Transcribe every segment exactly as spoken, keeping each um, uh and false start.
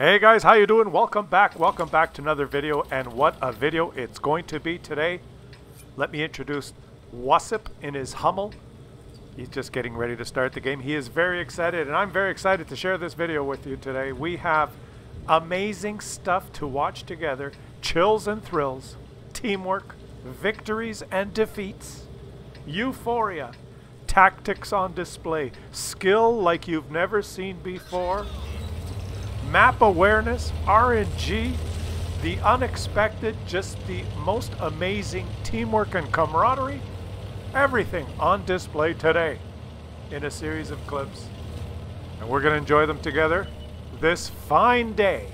Hey guys, how you doing? Welcome back, welcome back to another video, and what a video it's going to be today. Let me introduce Wassup in his Hummel. He's just getting ready to start the game. He is very excited, and I'm very excited to share this video with you today. We have amazing stuff to watch together. Chills and thrills, teamwork, victories and defeats, euphoria, tactics on display, skill like you've never seen before, map awareness, R N G, the unexpected, just the most amazing teamwork and camaraderie, everything on display today in a series of clips. And we're going to enjoy them together this fine day.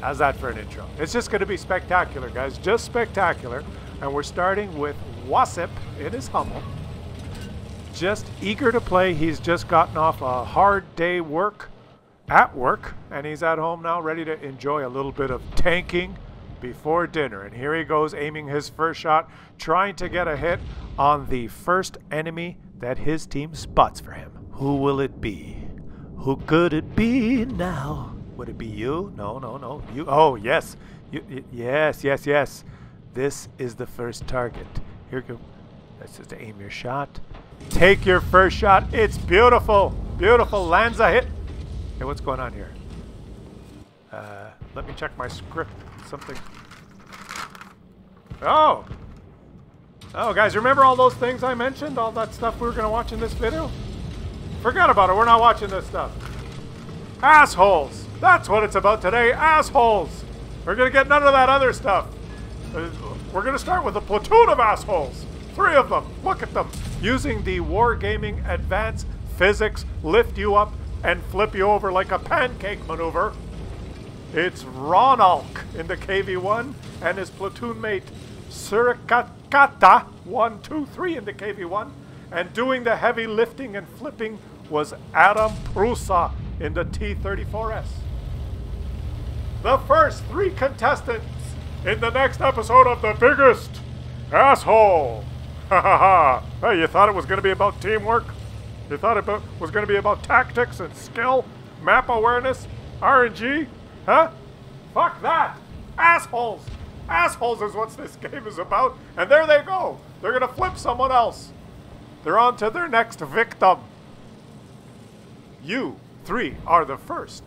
How's that for an intro? It's just going to be spectacular, guys, just spectacular. And we're starting with Wassup in his Hummel. Just eager to play. He's just gotten off a hard day work. At work, and he's at home now, ready to enjoy a little bit of tanking before dinner. And here he goes, aiming his first shot, trying to get a hit on the first enemy that his team spots for him. Who will it be? Who could it be now? Would it be you? No, no, no. You. Oh, yes. You, y yes, yes, yes. This is the first target. Here you go. That's just to aim your shot. Take your first shot. It's beautiful. Beautiful. Lands a hit. Hey, what's going on here? Uh, let me check my script. Something. Oh! Oh, guys, remember all those things I mentioned? All that stuff we were going to watch in this video? Forget about it. We're not watching this stuff. Assholes! That's what it's about today. Assholes! We're going to get none of that other stuff. We're going to start with a platoon of assholes. Three of them. Look at them. Using the Wargaming Advanced Physics Lift You Up and Flip You Over Like a Pancake maneuver. It's Ronalk in the K V one and his platoon mate Sirkakata one two three in the K V one. And doing the heavy lifting and flipping was Adam Prusa in the T thirty-four S. The first three contestants in the next episode of The Biggest Asshole. Ha ha ha. Hey, you thought it was going to be about teamwork? You thought it was going to be about tactics and skill, map awareness, R N G? Huh? Fuck that! Assholes! Assholes is what this game is about, and there they go! They're going to flip someone else. They're on to their next victim. You three are the first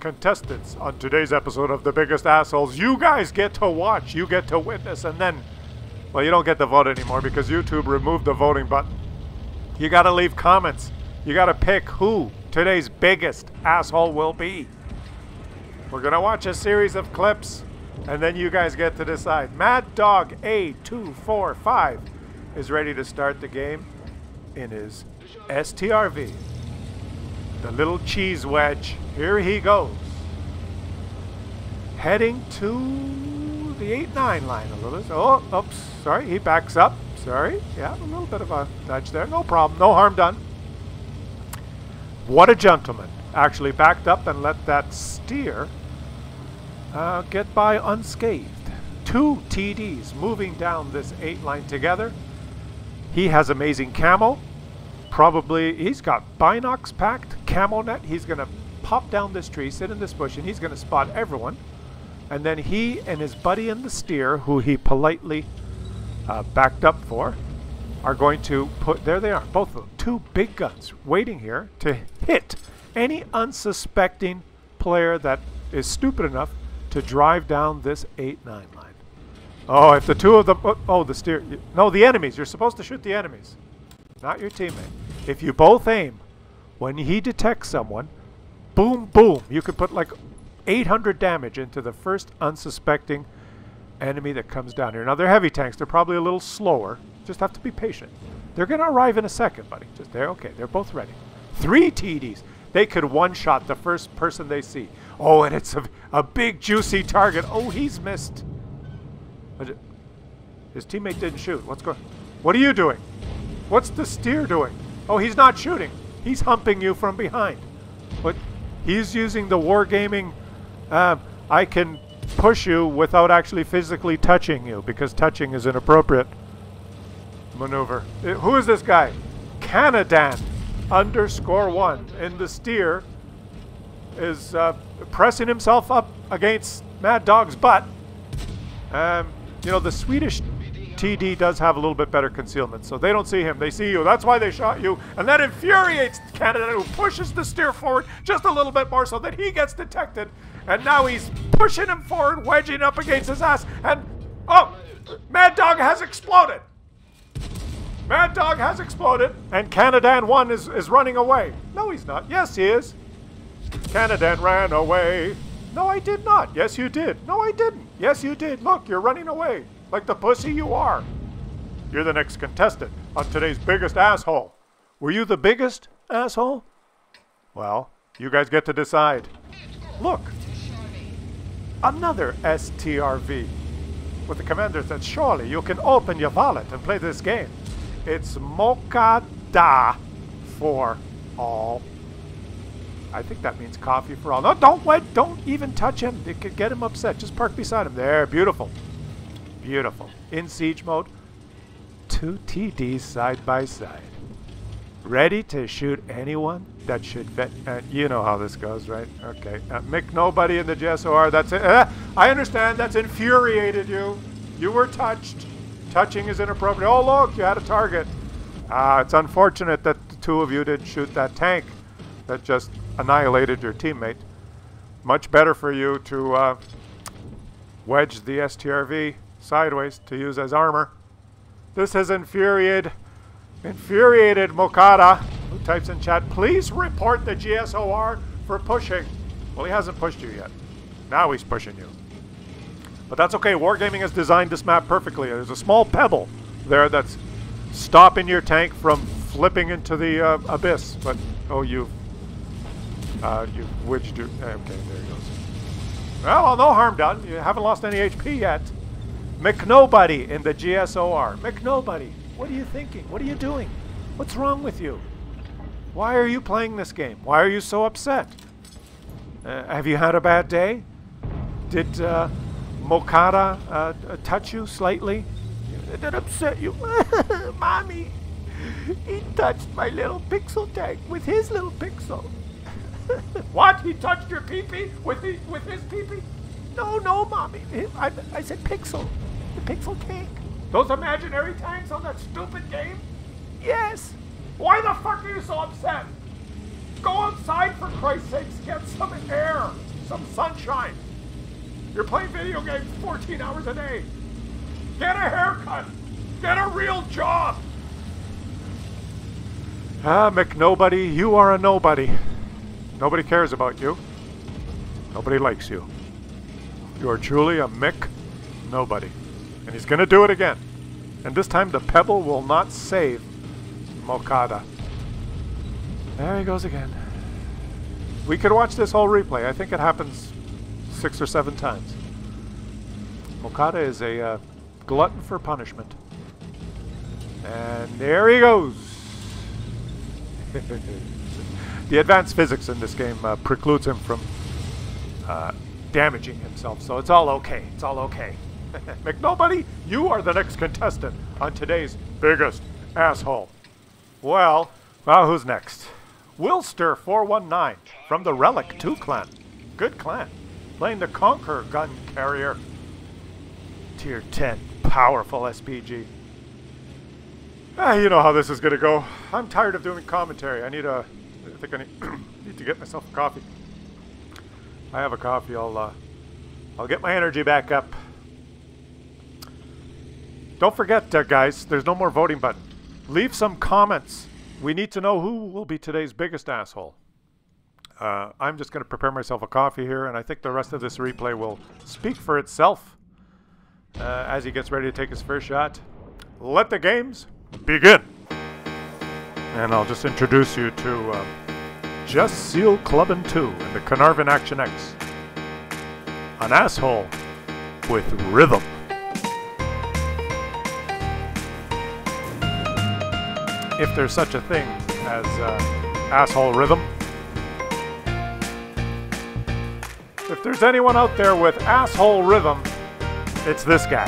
contestants on today's episode of The Biggest Assholes. You guys get to watch, you get to witness, and then... well, you don't get to vote anymore because YouTube removed the voting button. You gotta leave comments. You gotta pick who today's biggest asshole will be. We're gonna watch a series of clips, and then you guys get to decide. Mad Dog A two forty-five is ready to start the game in his S T R V. The little cheese wedge. Here he goes. Heading to the eight nine line a little. Oh, oops, sorry, he backs up. Sorry, yeah, a little bit of a nudge there. No problem, no harm done. What a gentleman. Actually backed up and let that steer uh, get by unscathed. Two T Ds moving down this eight line together. He has amazing camo. Probably, he's got Binox packed, camo net. He's going to pop down this tree, sit in this bush, and he's going to spot everyone. And then he and his buddy in the steer, who he politely... Uh, backed up for, are going to put, there they are, both of them, two big guns waiting here to hit any unsuspecting player that is stupid enough to drive down this eight nine line. Oh, if the two of them, oh, oh the steer, no, the enemies, you're supposed to shoot the enemies, not your teammate. If you both aim, when he detects someone, boom, boom, you could put like eight hundred damage into the first unsuspecting enemy that comes down here. Now they're heavy tanks, they're probably a little slower, just have to be patient. They're gonna arrive in a second, buddy. Just there. Okay, they're both ready. Three T Ds. They could one shot the first person they see. Oh, and it's a, a big juicy target. Oh, he's missed. His teammate didn't shoot. What's going on? What are you doing? What's the steer doing? Oh, he's not shooting, he's humping you from behind. But he's using the wargaming uh, I can push you without actually physically touching you, because touching is an appropriate maneuver. It, who is this guy? Canadan underscore one in the steer is uh, pressing himself up against Mad Dog's butt. Um, you know, the Swedish T D does have a little bit better concealment, so they don't see him. They see you. That's why they shot you. And that infuriates Canada, who pushes the steer forward just a little bit more so that he gets detected. And now he's pushing him forward, wedging up against his ass, and oh! Mad Dog has exploded! Mad Dog has exploded, and Canadan one is, is running away. No, he's not. Yes, he is. Canadan ran away. No, I did not. Yes, you did. No, I didn't. Yes, you did. Look, you're running away. Like the pussy you are. You're the next contestant on today's biggest asshole. Were you the biggest asshole? Well, you guys get to decide. Look. Another S T R V. With the commander said, surely you can open your wallet and play this game. It's Mokata for all. I think that means coffee for all. No, don't wait. Don't even touch him. It could get him upset. Just park beside him. There, beautiful. Beautiful. In siege mode, two T Ds side by side. Ready to shoot anyone that should vet. Uh, you know how this goes, right? Okay. Uh, McNobody in the J S O R. That's it. Uh, I understand. That's infuriated you. You were touched. Touching is inappropriate. Oh, look, you had a target. Uh, it's unfortunate that the two of you didn't shoot that tank that just annihilated your teammate. Much better for you to uh, wedge the S T R V sideways to use as armor. This has infuriated Infuriated Mokata, who types in chat, please report the G S O R for pushing. Well, he hasn't pushed you yet. Now he's pushing you. But that's okay. Wargaming has designed this map perfectly. There's a small pebble there that's stopping your tank from flipping into the uh, abyss. But, oh, you... Uh, you... Which do... Okay, there he goes. Well, no harm done. You haven't lost any H P yet. McNobody in the G S O R. McNobody. What are you thinking? What are you doing? What's wrong with you? Why are you playing this game? Why are you so upset? Uh, have you had a bad day? Did uh, Mokata uh, touch you slightly? Did it upset you? Mommy, he touched my little pixel tag with his little pixel. What? He touched your pee-pee with, the, with his pee-pee? No, no, Mommy. I, I said pixel. The pixel tank. Those imaginary tanks on that stupid game? Yes! Why the fuck are you so upset? Go outside for Christ's sakes, get some air, some sunshine. You're playing video games fourteen hours a day. Get a haircut! Get a real job! Ah, McNobody, you are a nobody. Nobody cares about you. Nobody likes you. You are truly a McNobody. And he's going to do it again. And this time the pebble will not save Mokata. There he goes again. We could watch this whole replay. I think it happens six or seven times. Mokata is a uh, glutton for punishment. And there he goes. The advanced physics in this game uh, precludes him from uh, damaging himself. So it's all okay. It's all okay. McNobody, you are the next contestant on today's biggest asshole. Well, well, who's next? Wilster four one nine from the Relic two clan. Good clan. Playing the Conquer Gun Carrier. Tier ten. Powerful S P G. Ah, you know how this is going to go. I'm tired of doing commentary. I need a... I think I need, need to get myself a coffee. I have a coffee. I'll, uh, I'll get my energy back up. Don't forget, uh, guys, there's no more voting button. Leave some comments. We need to know who will be today's biggest asshole. Uh, I'm just going to prepare myself a coffee here, and I think the rest of this replay will speak for itself uh, as he gets ready to take his first shot. Let the games begin. And I'll just introduce you to uh, Just Seal Clubbin' two and the Carnarvon Action X. An asshole with rhythm. If there's such a thing as uh, asshole rhythm. If there's anyone out there with asshole rhythm, it's this guy.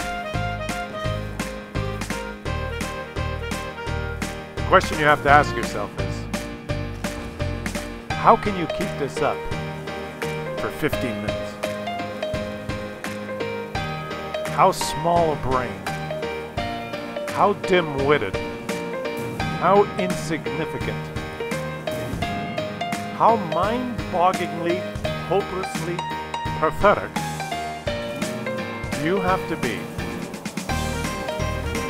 The question you have to ask yourself is, how can you keep this up for fifteen minutes. How small a brain, how dim-witted, how insignificant, how mind-bogglingly, hopelessly pathetic you have to be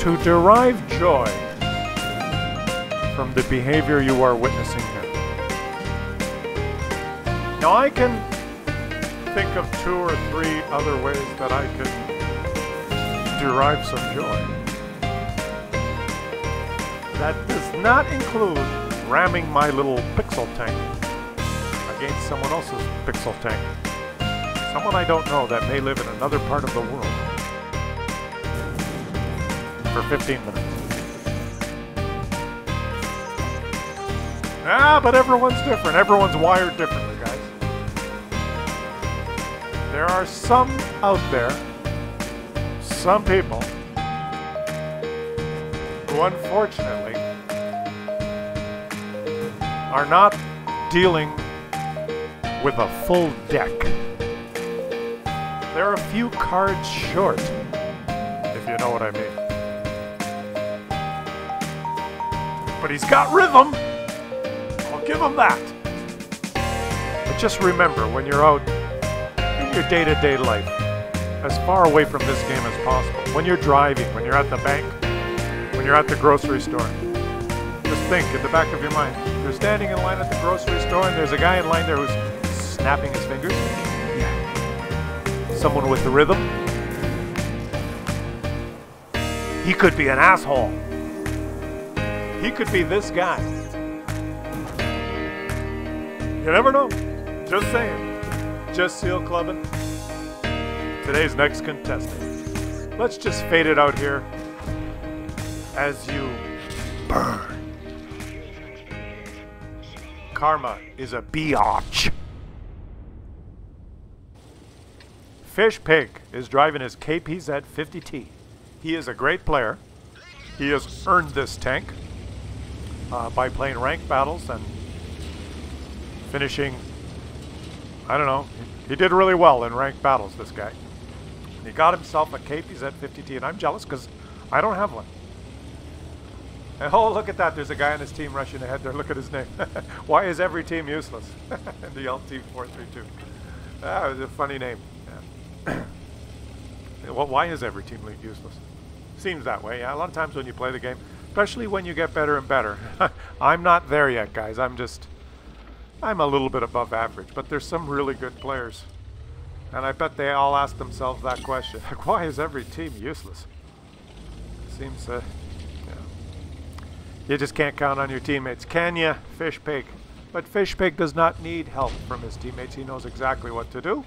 to derive joy from the behavior you are witnessing here. Now I can think of two or three other ways that I could derive some joy. That does not include ramming my little pixel tank against someone else's pixel tank. Someone I don't know that may live in another part of the world. For fifteen minutes. Ah, but everyone's different. Everyone's wired differently, guys. There are some out there, some people, who unfortunately are not dealing with a full deck. They're a few cards short, if you know what I mean. But he's got rhythm! Give them that. But just remember, when you're out in your day-to-day life, as far away from this game as possible, when you're driving, when you're at the bank, when you're at the grocery store, just think in the back of your mind, you're standing in line at the grocery store and there's a guy in line there who's snapping his fingers. Yeah. Someone with the rhythm. He could be an asshole. He could be this guy. You never know. Just saying. Just Seal Clubbin'. Today's next contestant. Let's just fade it out here as you burn. Karma is a biatch. FishPig is driving his K P Z fifty T. He is a great player. He has earned this tank uh, by playing ranked battles and finishing, I don't know, he did really well in ranked battles, this guy. He got himself a K P Z fifty T, and I'm jealous because I don't have one. And oh, look at that, there's a guy on his team rushing ahead there, look at his name. Why is every team useless? The L T four thirty-two. That was a funny name. Yeah. Well, why is every team useless? Seems that way, yeah. A lot of times when you play the game, especially when you get better and better. I'm not there yet, guys, I'm just... I'm a little bit above average, but there's some really good players. And I bet they all ask themselves that question. Like, why is every team useless? Seems, uh, yeah. You just can't count on your teammates. Can you? FishPig. But FishPig does not need help from his teammates. He knows exactly what to do.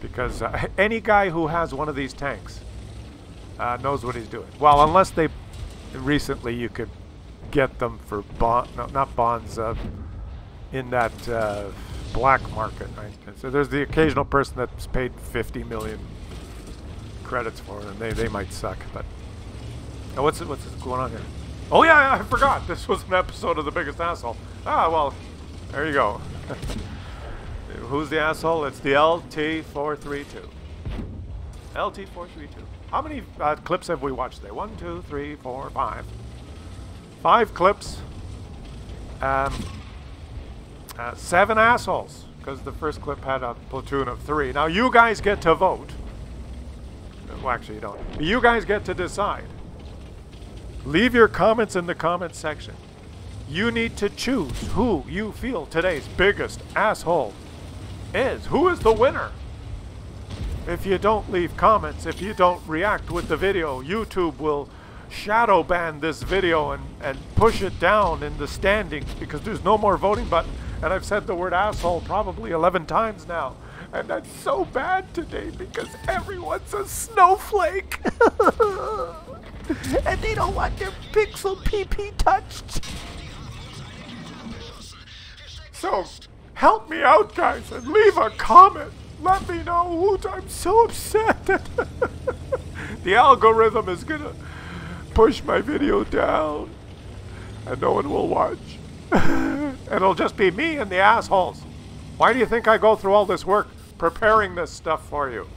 Because uh, any guy who has one of these tanks uh, knows what he's doing. Well, unless they... Recently, you could get them for bond... No, not bonds, uh... in that uh, black market. Right? So there's the occasional person that's paid fifty million credits for it, and they, they might suck, but... Oh, what's, what's going on here? Oh yeah, I forgot! This was an episode of The Biggest Asshole. Ah, well, there you go. Who's the asshole? It's the L T four thirty-two. L T four thirty-two. How many uh, clips have we watched today? One, two, three, four, five. Five clips. Um... Uh, seven assholes, because the first clip had a platoon of three. Now you guys get to vote. Well, actually you don't. You guys get to decide. Leave your comments in the comment section. You need to choose who you feel today's biggest asshole is. Who is the winner? If you don't leave comments, if you don't react with the video, YouTube will shadow ban this video and, and push it down in the standings because there's no more voting button. And I've said the word asshole probably eleven times now. And that's so bad today because everyone's a snowflake. And they don't want their pixel P P touched. So help me out, guys, and leave a comment. Let me know who. I'm so upset that the algorithm is going to push my video down. And no one will watch. It'll just be me and the assholes. Why do you think I go through all this work preparing this stuff for you?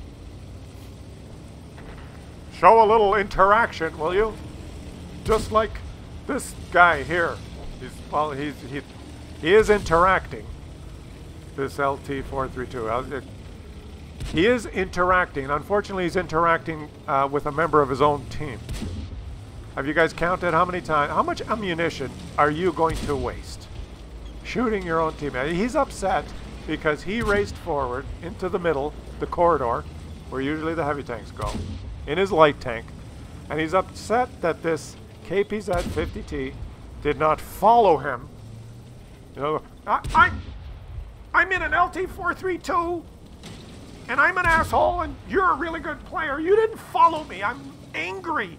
Show a little interaction, will you? Just like this guy here. He's, well, he's, he, he is interacting. This L T four thirty-two. He is interacting. Unfortunately, he's interacting uh, with a member of his own team. Have you guys counted how many times? How much ammunition are you going to waste shooting your own teammate? He's upset because he raced forward into the middle, the corridor, where usually the heavy tanks go, in his light tank. And he's upset that this K P Z fifty T did not follow him. You know, I, I, I'm in an L T four thirty-two, and I'm an asshole, and you're a really good player. You didn't follow me. I'm angry.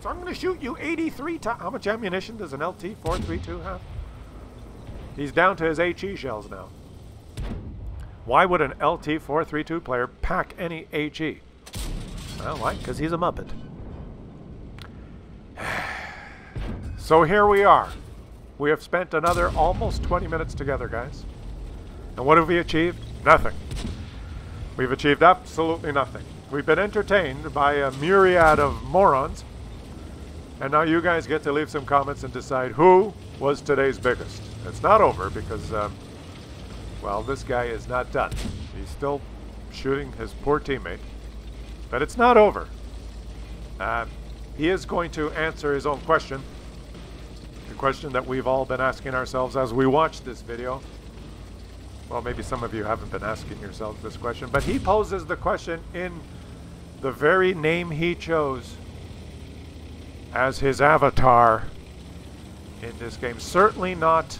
So I'm going to shoot you eighty-three times. How much ammunition does an L T four thirty-two have? He's down to his H E shells now. Why would an L T four thirty-two player pack any H E? Well, why? Because he's a Muppet. So here we are. We have spent another almost twenty minutes together, guys. And what have we achieved? Nothing. We've achieved absolutely nothing. We've been entertained by a myriad of morons. And now you guys get to leave some comments and decide who was today's biggest. It's not over because, um, well, this guy is not done. He's still shooting his poor teammate. But it's not over. Uh, he is going to answer his own question. The question that we've all been asking ourselves as we watch this video. Well, maybe some of you haven't been asking yourselves this question. But he poses the question in the very name he chose as his avatar in this game. Certainly not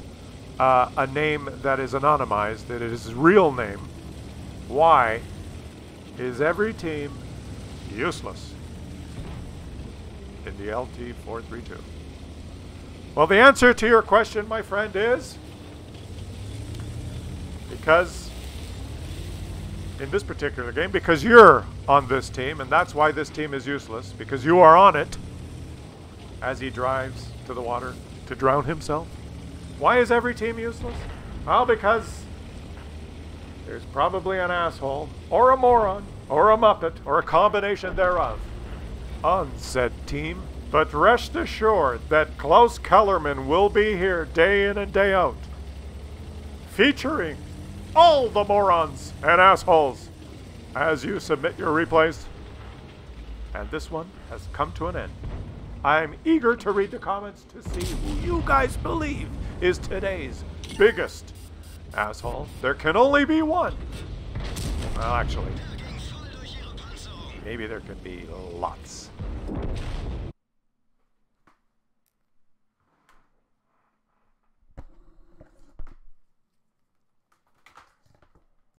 uh, a name that is anonymized. That it is his real name. Why is every team useless in the L T four thirty-two? Well, the answer to your question, my friend, is because in this particular game, because you're on this team, and that's why this team is useless, because you are on it. As he drives to the water to drown himself. Why is every team useless? Well, because there's probably an asshole, or a moron, or a muppet, or a combination thereof on said team. But rest assured that Klaus Kellerman will be here day in and day out, featuring all the morons and assholes as you submit your replays. And this one has come to an end. I'm eager to read the comments to see who you guys believe is today's biggest asshole. There can only be one. Well, actually, maybe there could be lots.